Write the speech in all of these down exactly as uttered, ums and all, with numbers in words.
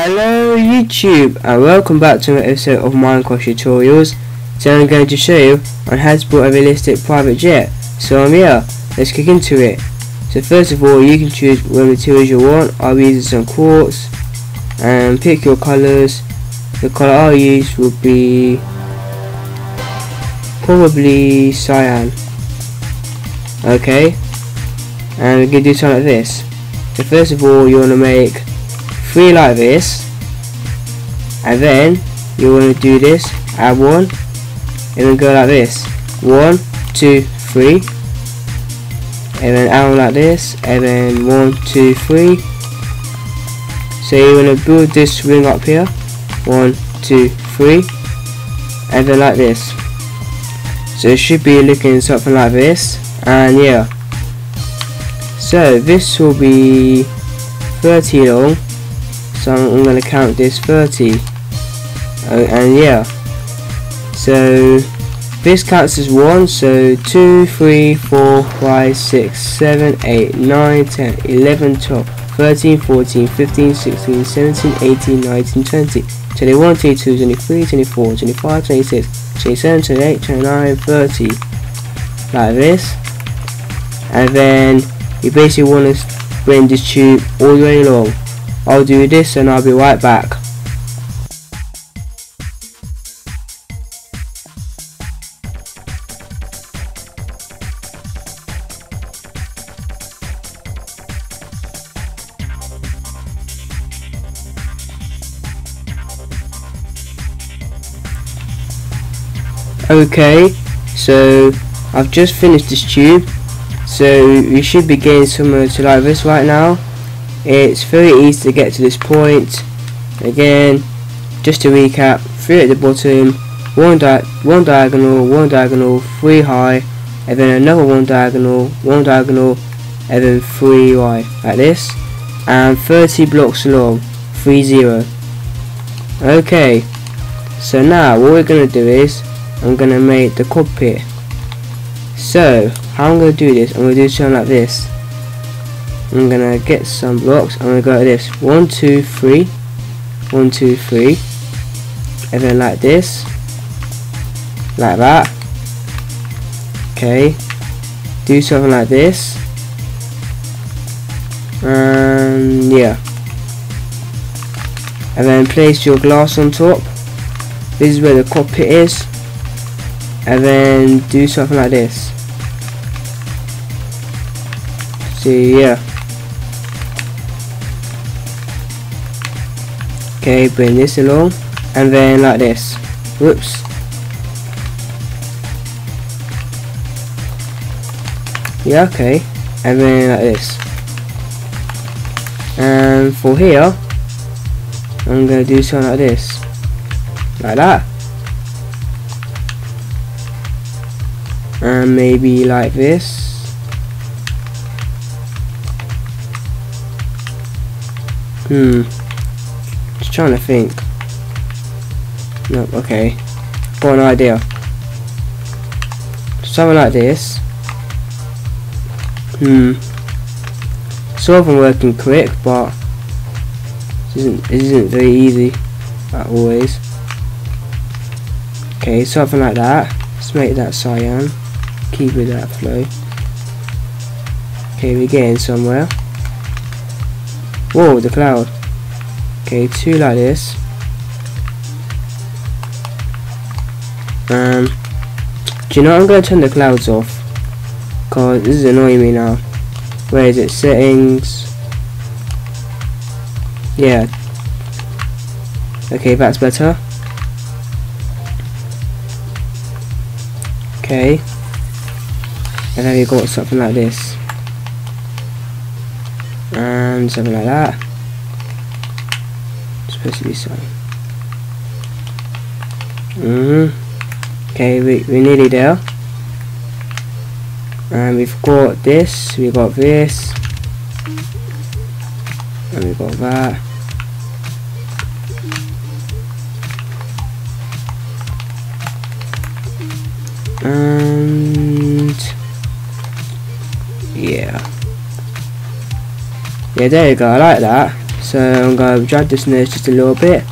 Hello YouTube and welcome back to another episode of Minecraft Tutorials. Today I'm going to show you on how to build a realistic private jet. So I'm here, let's kick into it. So first of all you can choose what materials you want. I'll be using some quartz and pick your colours. The colour I'll use will be probably cyan. Okay, and we can do something like this. So first of all you want to make three like this, and then you want to do this, add one, and then go like this, one, two, three, and then add one like this, and then one, two, three. So you want to build this ring up here, one, two, three, and then like this. So it should be looking something like this, and yeah. So this will be thirty long. So I'm going to count this thirty, uh, and yeah, so this counts as one, so two, three, four, five, six, seven, eight, nine, ten, eleven, twelve, thirteen, fourteen, fifteen, sixteen, seventeen, eighteen, nineteen, twenty, twenty-one, twenty-two, twenty-three, twenty-four, twenty-five, twenty-six, twenty-seven, twenty-eight, twenty-nine, thirty, like this, and then you basically want to bring this tube all the way along. I'll do this and I'll be right back. Okay, so I've just finished this tube, so you should be getting somewhere to like this right now. It's very easy to get to this point. Again, just to recap, three at the bottom, one, di one diagonal, one diagonal, three high, and then another one diagonal, one diagonal, and then three high, like this, and thirty blocks long, three zero. Okay, so now what we're going to do is, I'm going to make the cockpit. So, how I'm going to do this, I'm going to do something like this. I'm gonna get some blocks. I'm gonna go like this: one, two, three, one, two, three, and then like this, like that. Okay, do something like this. Um, yeah, and then place your glass on top. This is where the cockpit is, and then do something like this. So yeah. Okay, bring this along and then like this. Whoops. Yeah, okay. And then like this. And for here, I'm gonna do something like this. Like that. And maybe like this. Hmm. Trying to think. Nope, okay. Got an idea. Something like this. Hmm. Sort of working quick, but this isn't, this isn't very easy, like always. Okay, something like that. Let's make that cyan. Keep it that flow. Okay, we're getting somewhere. Whoa, the cloud. Okay, two like this. Um, do you know what? I'm going to turn the clouds off, because this is annoying me now. Where is it? Settings. Yeah. Okay, that's better. Okay. And then we've got something like this. And something like that. Supposed to be so. Mm-hmm. Okay, we, we're nearly there. And we've got this, we've got this, and we've got that. And yeah. Yeah, there you go, I like that. So I'm going to drag this nose just a little bit.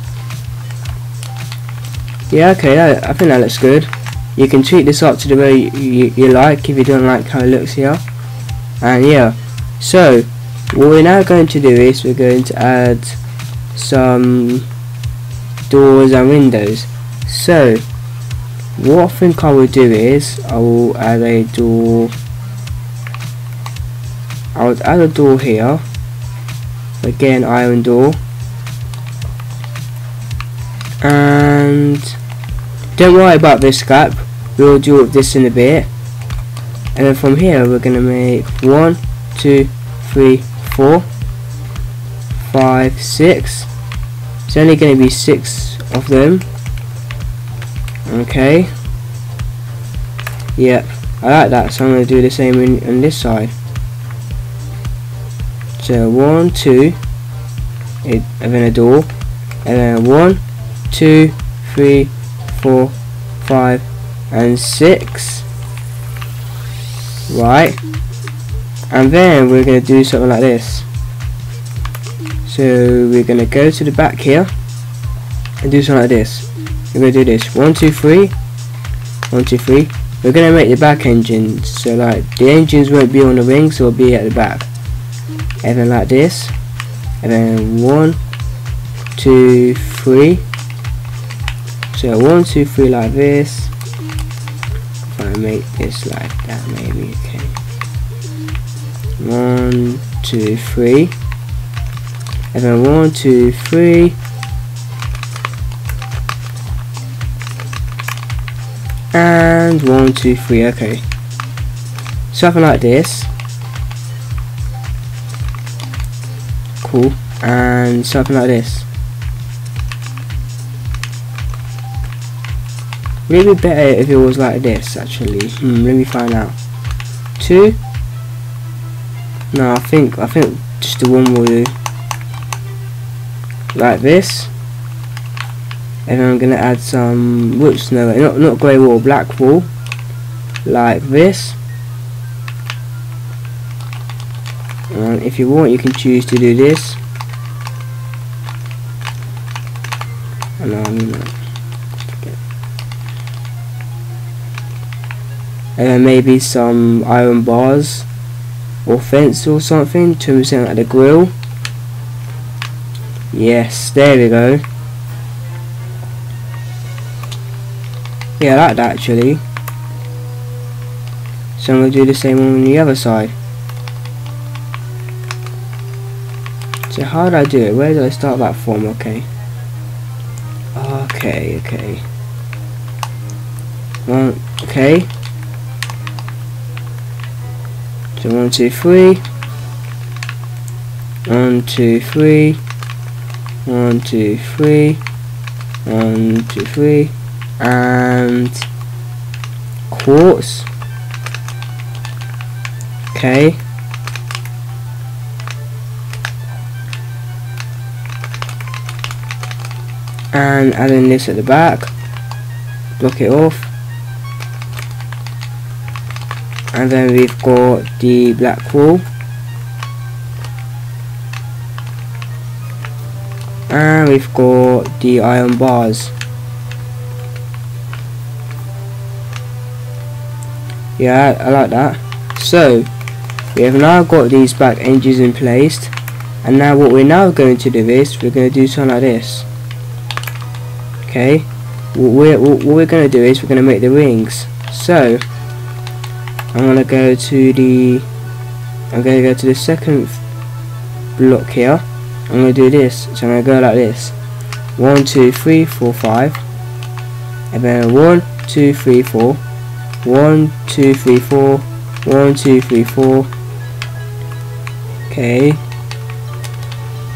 Yeah, okay, that, I think that looks good. You can tweak this up to the way you, you, you like if you don't like how it looks here. And yeah, so what we're now going to do is we're going to add some doors and windows. So what I think I will do is I will add a door. I would add a door here, again iron door, and don't worry about this gap, we'll deal with this in a bit. And then from here we're gonna make one, two, three, four, five, six. It's only gonna be six of them. Okay. Yep, I like that, so I'm gonna do the same in, on this side. So one, two, and then a door, and then one, two, three, four, five, and six. Right, and then we're gonna do something like this. So we're gonna go to the back here and do something like this. We're gonna do this one, two, three, one, two, three. We're gonna make the back engines, so like the engines won't be on the wings, so it'll be at the back. And then like this, and then one, two, three. So one, two, three like this. I make this like that, maybe. Okay. One, two, three, and then one, two, three, and one, two, three. Okay. Something like this. Cool. And something like this. Really better if it was like this actually. Hmm, let me find out. Two. No, I think I think just the one will do. Like this. And then I'm gonna add some whoops no not not grey wool, black wool. Like this. And if you want you can choose to do this. And um and then maybe some iron bars or fence or something to something like the grill. Yes, there we go. Yeah, I like that actually. So I'm going to do the same on the other side. So how did I do it? Where did I start that from? Okay. Okay, okay. Well, okay. So one, two, three, one, two, three, one, two, three, one, two, three, and quartz. Okay. And adding this at the back, block it off. And then we've got the black wool, and we've got the iron bars. Yeah, I like that. So we have now got these back edges in place, and now what we're now going to do is we're going to do something like this. Okay, what we're, what we're going to do is we're going to make the wings. So I'm gonna go to the. I'm gonna go to the second block here. I'm gonna do this, so I'm gonna go like this: one, two, three, four, five, and then one, two, three, four, one, two, three, four, one, two, three, four. Okay,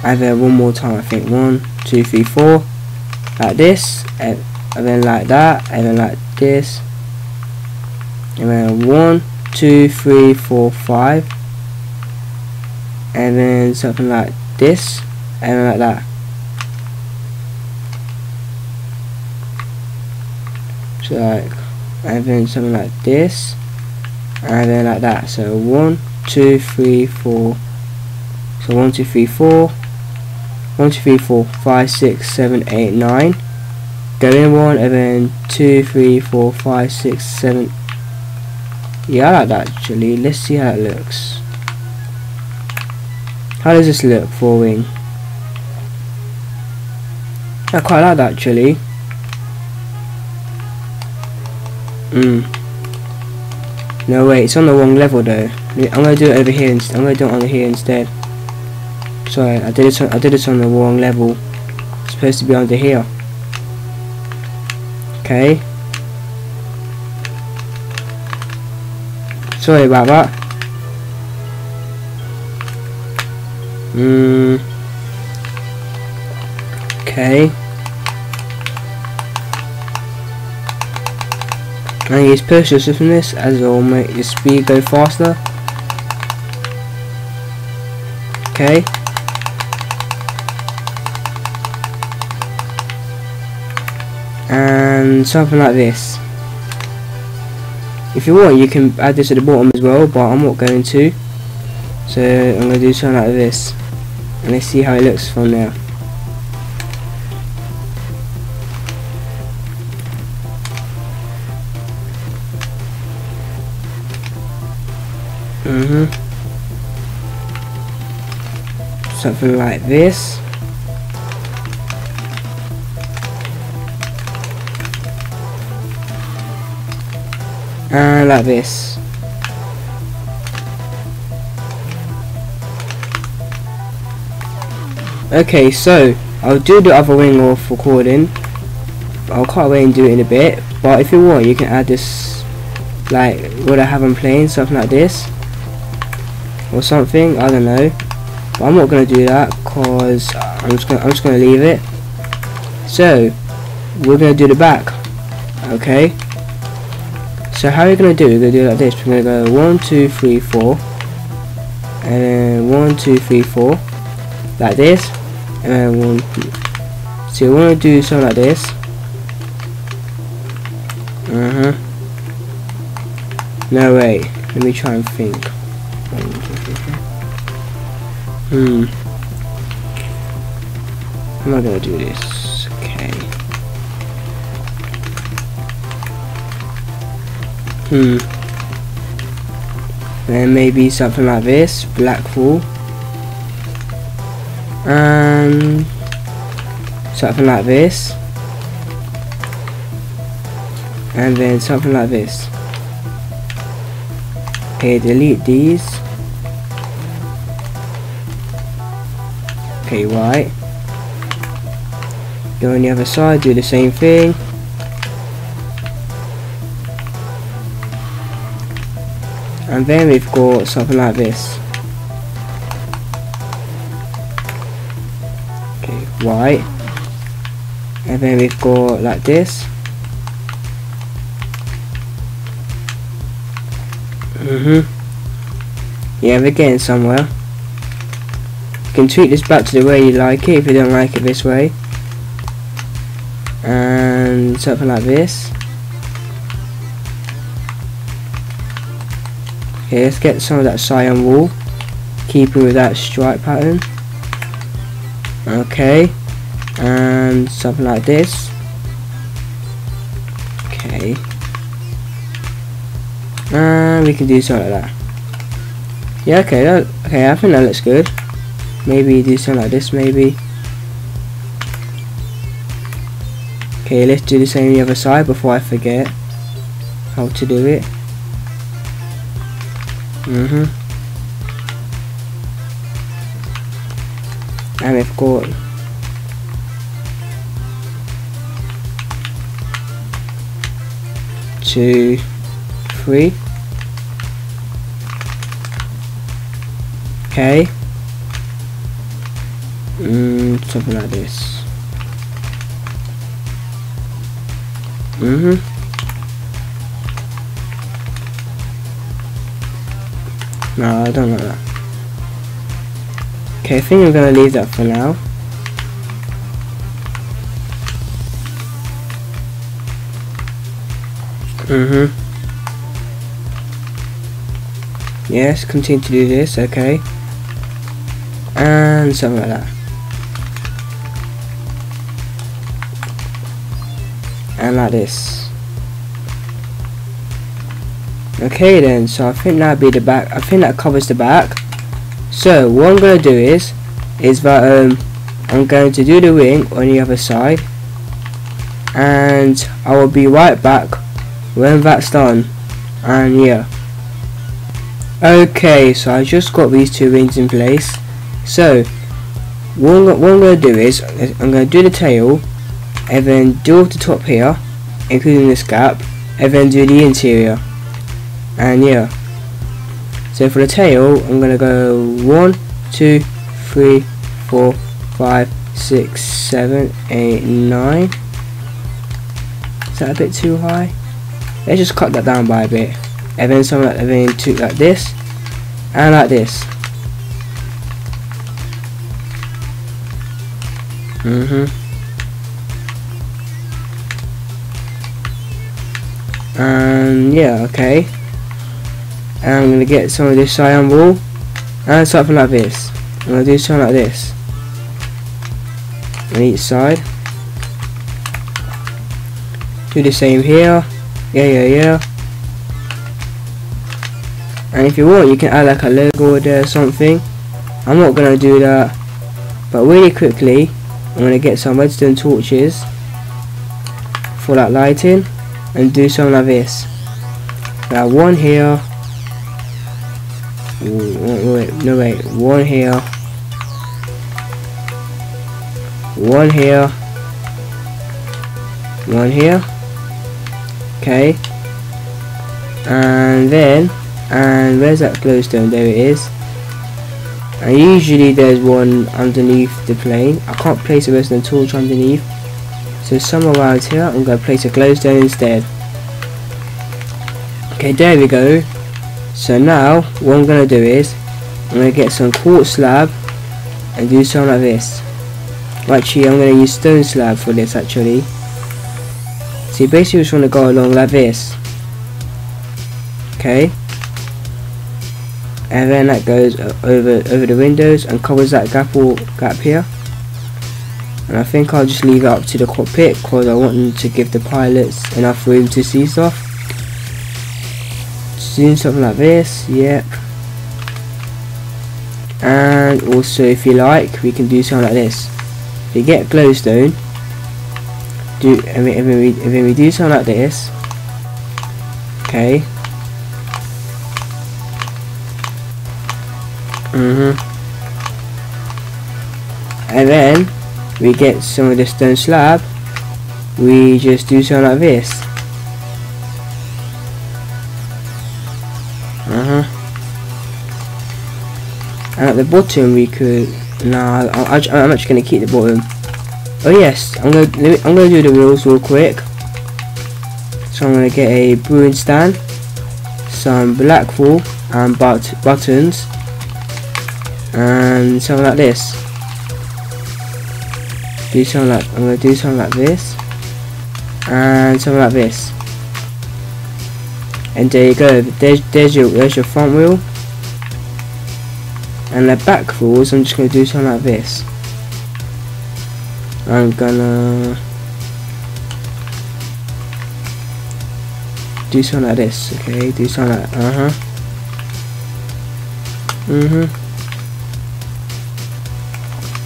and then one more time. I think one, two, three, four, like this, and, and then like that, and then like this, and then one. Two, three, four, five, and then something like this, and then like that. So like, and then something like this, and then like that. So one, two, three, four. So one, two, three, four, one, two, three, four, five, six, seven, eight, nine. Go in one and then two, three, four, five, six, seven. Yeah, I like that actually. Let's see how it looks. How does this look for a wing? I quite like that actually. Mm. No wait, it's on the wrong level though. I'm gonna do it over here. I'm gonna do it over here instead. Sorry, I did it. On, I did it on the wrong level. It's supposed to be under here. Okay. Sorry about that. Hmm. Okay. I use push assist from this as it will make the speed go faster. Okay. And something like this. If you want, you can add this at the bottom as well, but I'm not going to. So I'm going to do something like this. And let's see how it looks from there. Mm-hmm. Something like this. And like this. Okay, so I'll do the other wing off recording. I'll cut away and do it in a bit. But if you want, you can add this, like what I have on playing, something like this, or something. I don't know. But I'm not gonna do that because I'm just gonna I'm just gonna leave it. So we're gonna do the back. Okay. So how we're going to do it, we're going to do it like this. We're going to go one, two, three, four, and then one, two, three, four, like this, and then one, so we want to do something like this. Uh huh. No wait, let me try and think. Hmm. I'm not going to do this, okay. Hmm. Then maybe something like this, Blackpool. Um something like this. And then something like this. Okay, delete these. Okay, right. Go on the other side, do the same thing. And then we've got something like this. Okay, white. And then we've got like this. Mhm. Yeah, we're getting somewhere. You can tweak this back to the way you like it if you don't like it this way. And something like this. Okay, let's get some of that cyan wall, keeping with that stripe pattern. Okay, and something like this. Okay, and we can do something like that. Yeah, okay, that, okay, I think that looks good. Maybe do something like this, maybe. Okay, let's do the same on the other side before I forget how to do it. Mm-hmm. And we've got two, three. Okay. Mm, something like this. Mm-hmm. No, I don't like that. Okay, I think I'm gonna leave that for now. Mm-hmm. Yes, continue to do this, okay. And something like that. and like this. Okay then, so I think that'd be the back. I think that covers the back. So what I'm gonna do is is that um I'm going to do the ring on the other side, and I will be right back when that's done. And yeah, okay, so I just got these two rings in place. So what I'm, what I'm gonna do is I'm gonna do the tail, and then do off the top here, including this gap, and then do the interior. And yeah, so for the tail I'm gonna go one two three four five six seven eight nine. Is that a bit too high? Let's just cut that down by a bit, and then something like, and then two like this and like this. Mm-hmm. And yeah, okay, and I'm gonna get some of this cyan wool and something like this. I'm gonna do something like this on each side. Do the same here. Yeah, yeah, yeah. And if you want, you can add like a logo or something. I'm not gonna do that, but really quickly I'm gonna get some redstone torches for that lighting and do something like this. Now one here. Ooh, wait, no wait, one here, one here, one here, okay, and then, and where's that glowstone? There it is. And usually there's one underneath the plane. I can't place a redstone torch underneath, so somewhere around here I'm going to place a glowstone instead. Okay, there we go. So now what I'm going to do is I'm going to get some quartz slab and do something like this. Actually, I'm going to use stone slab for this actually. So you basically just want to go along like this. Okay. And then that goes over over the windows and covers that gap or gap here. And I think I'll just leave it up to the cockpit because I want them to give the pilots enough room to see stuff. Doing something like this, yep. And also, if you like, we can do something like this. If you get glowstone, do and then we, and then we do something like this. Okay. Mm-hmm. And then we get some of the stone slab. We just do something like this. And at the bottom we could, nah, I, I, I'm actually going to keep the bottom. Oh yes, I'm going to I'm going to do the wheels real quick. So I'm going to get a brewing stand, some black wool and but buttons, and something like this. Do something like, I'm going to do something like this, and something like this. And there you go. There's there's your there's your front wheel. And the back wheels, I'm just going to do something like this. I'm gonna do something like this, okay, do something like, uh-huh. Mm-hmm.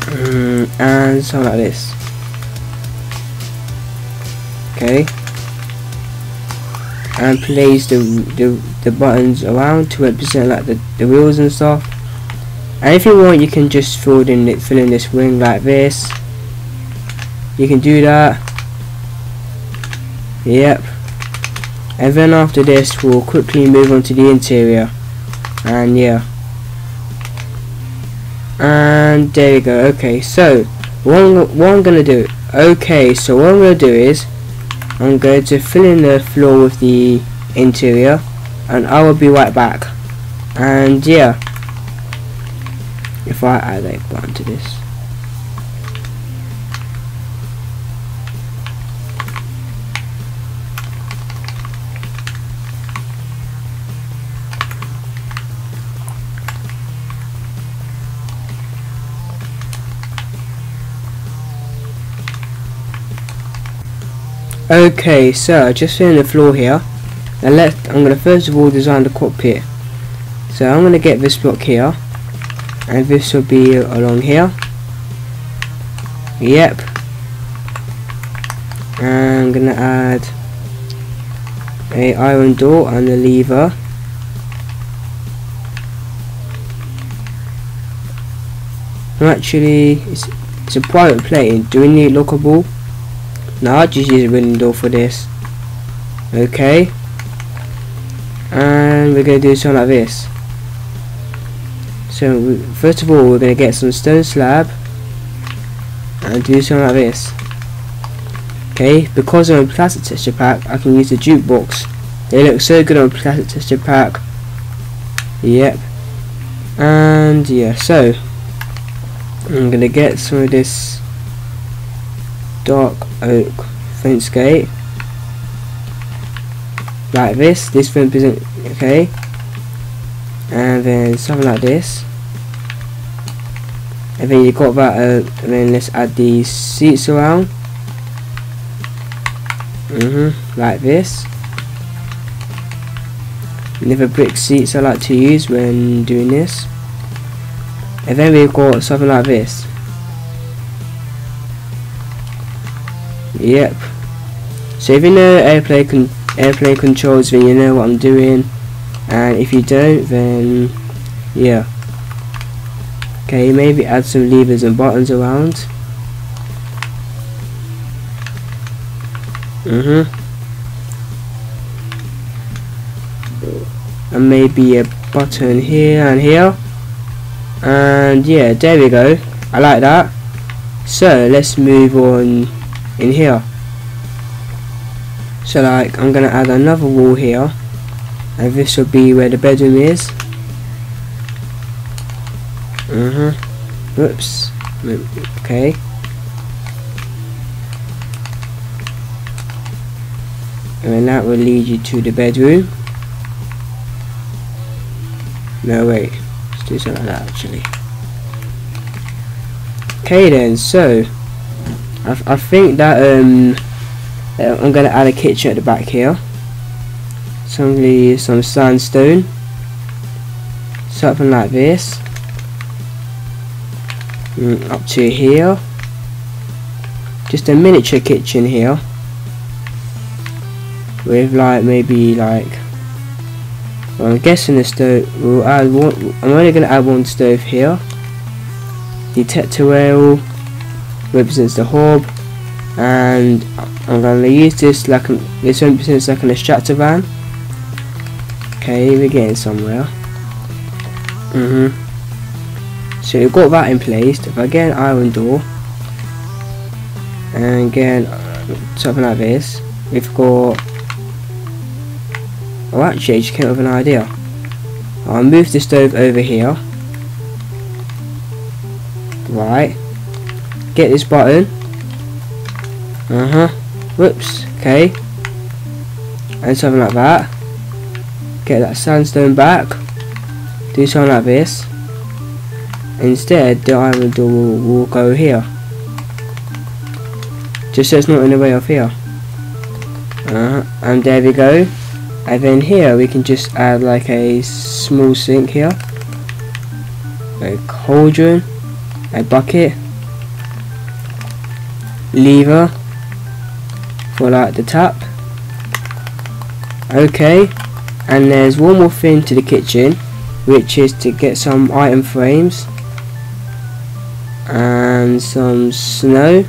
Mm, and something like this. Okay. And place the, the, the buttons around to represent like the, the wheels and stuff. And if you want, you can just fill in it, fill in this wing like this. You can do that. Yep. And then after this, we'll quickly move on to the interior. And yeah. And there we go. Okay, so what I'm, what I'm gonna do? Okay, so what I'm gonna do is I'm going to fill in the floor with the interior, and I will be right back. And yeah. If I add a button to this. Okay, so just filling the floor here, and let I'm gonna first of all design the cockpit. So I'm gonna get this block here, and this will be along here. Yep. And I'm gonna add a iron door and a lever. Actually, it's, it's a private plane. Do we need lockable? No, I just use a window door for this. Okay. And we're going to do something like this. So, we, first of all, we're going to get some stone slab. And do something like this. Okay, because I'm on plastic texture pack, I can use the jukebox. They look so good on plastic texture pack. Yep. And, yeah, so. I'm going to get some of this dark oak fence gate like this. This fence isn't okay, and then something like this, and then you got that uh, and then let's add these seats around mm-hmm, like this. Never brick seats I like to use when doing this. And then we've got something like this. Yep. So if you know airplane con airplane controls, then you know what I'm doing. And if you don't, then yeah. Okay, maybe add some levers and buttons around. Mhm. And maybe a button here and here. And yeah, there we go. I like that. So let's move on in here. So like I'm gonna add another wall here, and this will be where the bedroom is. Uh-huh. Whoops. Okay. And then that will lead you to the bedroom. No wait. Do something like that actually. Okay then, so I, I think that um I'm gonna add a kitchen at the back here. So I'm gonna use some sandstone, something like this, mm, up to here. Just a miniature kitchen here with like maybe like. Well, I'm guessing the stove will add one. I'm only going to add one stove here. Detector rail represents the hob, and I'm going to use this like an, this represents like an extractor van. Okay, we're getting somewhere. Mhm. So we've got that in place. If I get an iron door and get something like this, we've got. Oh, actually, I just came up with an idea. I'll move the stove over here. Right. Get this button. Uh huh. Whoops. Okay. And something like that. Get that sandstone back. Do something like this. Instead, the iron door will, will go here. Just so it's not in the way of here. Uh huh. And there we go. And then here we can just add like a small sink here, a cauldron, a bucket, lever for like the tap. Okay, and there's one more thing to the kitchen, which is to get some item frames and some snow.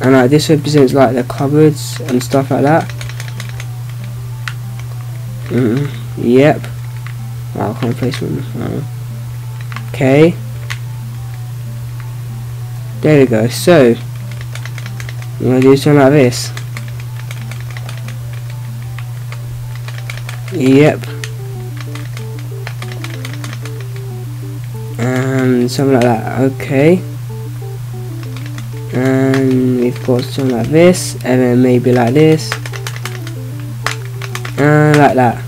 And like this represents like the cupboards and stuff like that. Mm-mm. Yep. Wow, I can't place one. Okay. There we go. So I'm gonna do something like this. Yep. And something like that. Okay. And we've got something like this, and then maybe like this, and like that.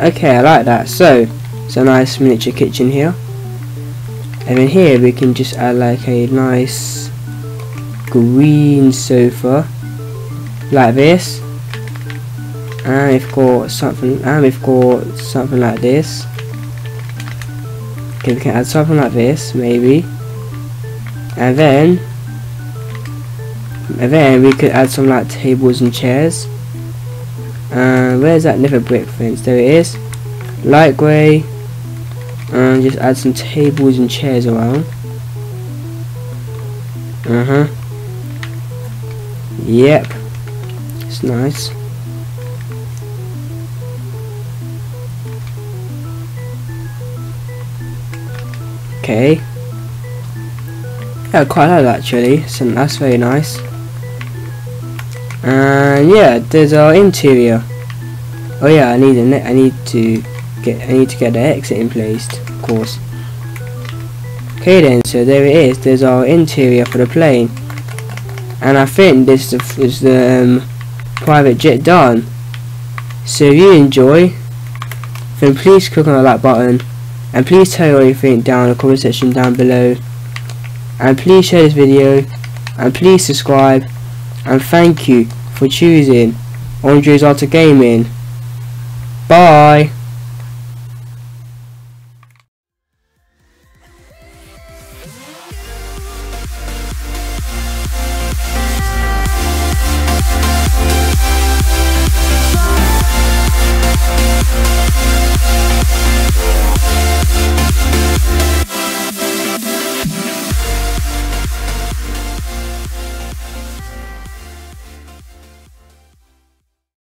Okay, I like that. So it's a nice miniature kitchen here, and then here we can just add like a nice green sofa like this, and we've got something, and we've got something like this. Okay, we can add something like this maybe, and then and then we could add some like tables and chairs. And uh, where's that nether brick fence? There it is, light grey, and just add some tables and chairs around. Uh huh. Yep, it's nice. Okay. Yeah, I quite like that actually. So that's very nice. And yeah, there's our interior. Oh yeah, I need a net. I need to get. I need to get the exit in place, of course. Okay then, so there it is. There's our interior for the plane. And I think this is the um, private jet done. So if you enjoy, then please click on the like button, and please tell me anything down in the comment section down below, and please share this video, and please subscribe, and thank you for choosing Andre's Art Of Gaming. Bye.